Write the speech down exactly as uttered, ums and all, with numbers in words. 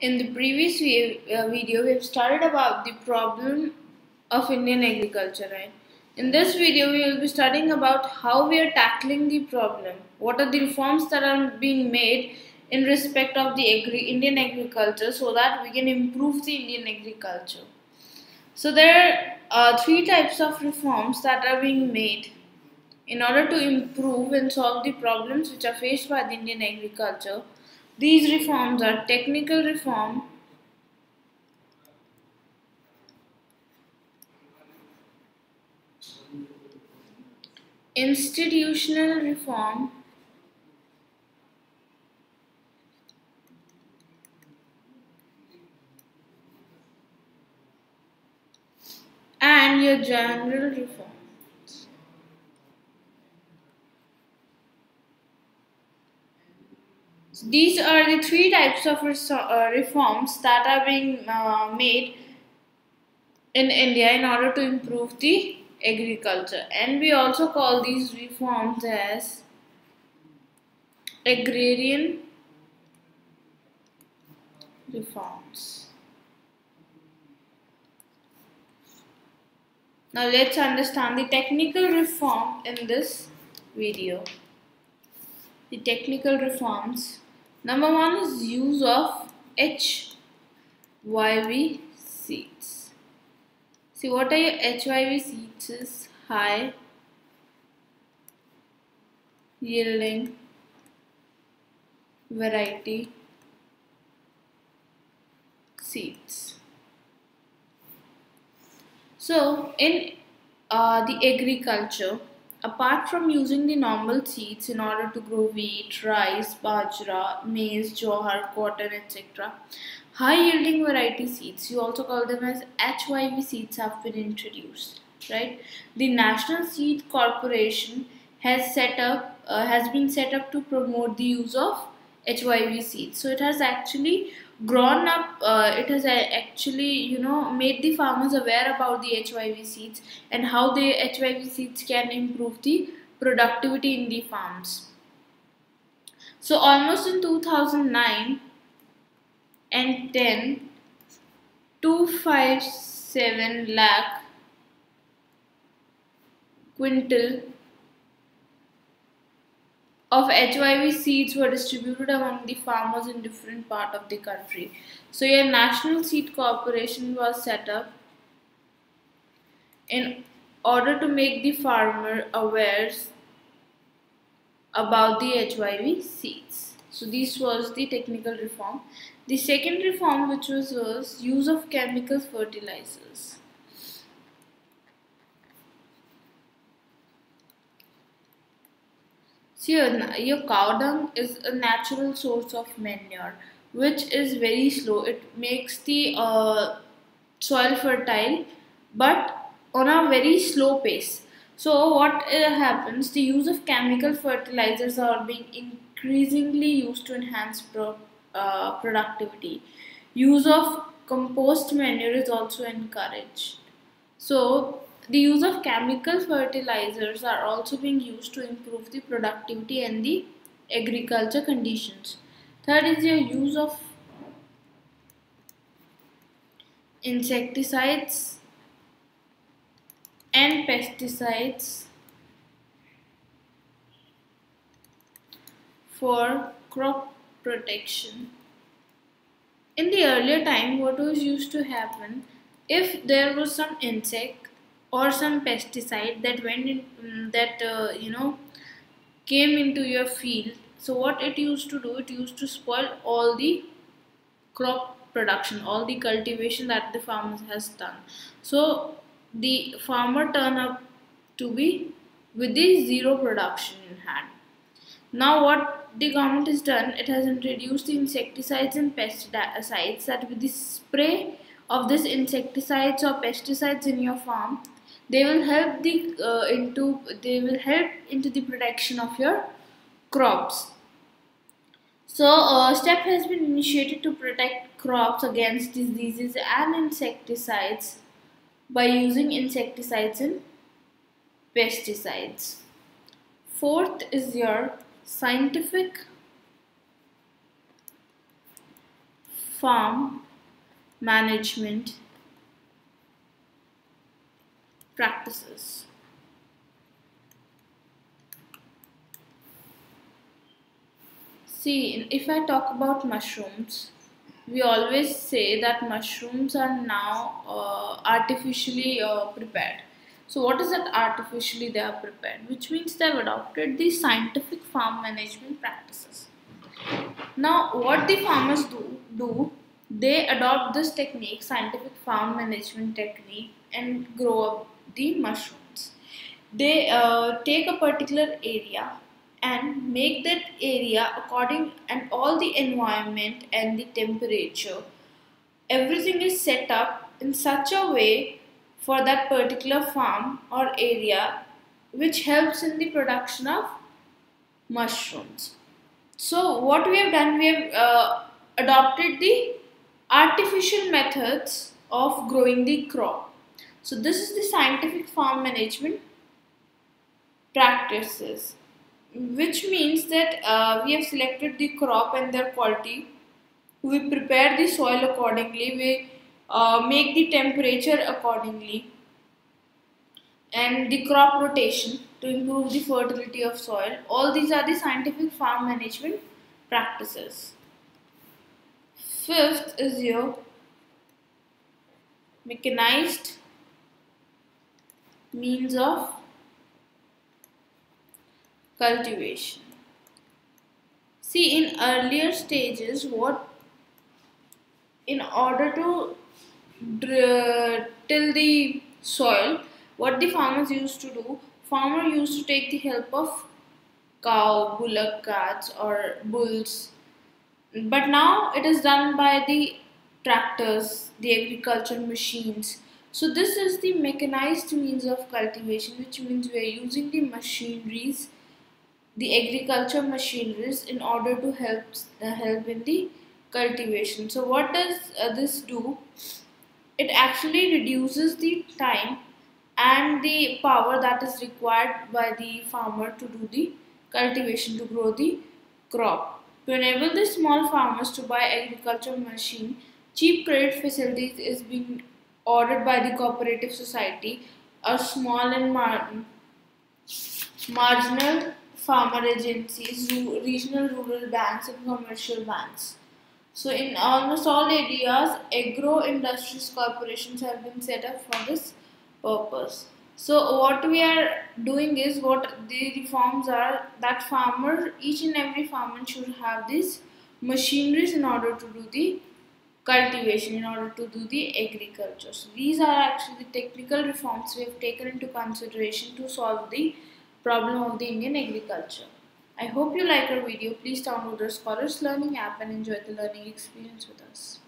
In the previous video, we have started about the problem of Indian agriculture, right? In this video, we will be studying about how we are tackling the problem. What are the reforms that are being made in respect of the agri Indian agriculture so that we can improve the Indian agriculture. So there are uh, three types of reforms that are being made in order to improve and solve the problems which are faced by the Indian agriculture. These reforms are technical reform, institutional reform, and your general reform. These are the three types of reforms that are being uh, made in India in order to improve the agriculture, and we also call these reforms as agrarian reforms. Now let's understand the technical reform in this video. The technical reforms. Number one is use of H Y V seeds. See, what are your H Y V seeds? Is high yielding variety seeds. So in uh, the agriculture, apart from using the normal seeds in order to grow wheat, rice, bajra, maize, jowar, cotton, et cetera, high-yielding variety seeds, you also call them as H Y V seeds, have been introduced, right? The National Seed Corporation has set up, uh, has been set up to promote the use of H Y V seeds. So it has actually grown up, uh, it has actually, you know, made the farmers aware about the H Y V seeds and how the H Y V seeds can improve the productivity in the farms. So almost in two thousand nine and ten, two hundred fifty-seven lakh quintal of H Y V seeds were distributed among the farmers in different parts of the country. So your National Seed Corporation was set up in order to make the farmer aware about the H Y V seeds. So this was the technical reform. The second reform, which was, was use of chemical fertilizers. So your, your cow dung is a natural source of manure, which is very slow. It makes the uh, soil fertile, but on a very slow pace. So what uh, happens, the use of chemical fertilizers are being increasingly used to enhance pro, uh, productivity. Use of compost manure is also encouraged. So the use of chemical fertilizers are also being used to improve the productivity and the agriculture conditions. Third is your use of insecticides and pesticides for crop protection. In the earlier time, what was used to happen, if there was some insect or some pesticide that went in, um, that uh, you know came into your field, so what it used to do, it used to spoil all the crop production, all the cultivation that the farmer has done. So the farmer turned up to be with the zero production in hand. Now what the government has done, it has introduced the insecticides and pesticides that with the spray of this insecticides or pesticides in your farm, they will help the uh, into they will help into the protection of your crops. So a uh, step has been initiated to protect crops against diseases and insecticides by using insecticides and pesticides. Fourth is your scientific farm management practices. See, if I talk about mushrooms, we always say that mushrooms are now uh, artificially uh, prepared. So what is that artificially they are prepared? Which means they have adopted the scientific farm management practices. Now what the farmers do, do they adopt this technique, scientific farm management technique, and grow up the mushrooms. They uh, take a particular area and make that area according, and all the environment and the temperature, everything is set up in such a way for that particular farm or area, which helps in the production of mushrooms. So what we have done, we have uh, adopted the artificial methods of growing the crop. So this is the scientific farm management practices, which means that uh, we have selected the crop and their quality, we prepare the soil accordingly, we uh, make the temperature accordingly, and the crop rotation to improve the fertility of soil. All these are the scientific farm management practices. Fifth is your mechanized means of cultivation. See, in earlier stages, what in order to till the soil, what the farmers used to do, farmer used to take the help of cow, bullock carts or bulls, but now it is done by the tractors, the agriculture machines. So this is the mechanized means of cultivation, which means we are using the machineries, the agriculture machineries, in order to help uh, help in the cultivation. So what does uh, this do? It actually reduces the time and the power that is required by the farmer to do the cultivation, to grow the crop. To enable the small farmers to buy agriculture machine, cheap credit facilities is being ordered by the cooperative society. A small and mar marginal farmer agencies, regional rural banks and commercial banks. So in almost all areas, agro industries corporations have been set up for this purpose. So what we are doing is, what the reforms are that farmer, each and every farmer should have these machineries in order to do the cultivation, in order to do the agriculture. So these are actually the technical reforms we have taken into consideration to solve the problem of the Indian agriculture. I hope you like our video. Please download our Scholars Learning app and enjoy the learning experience with us.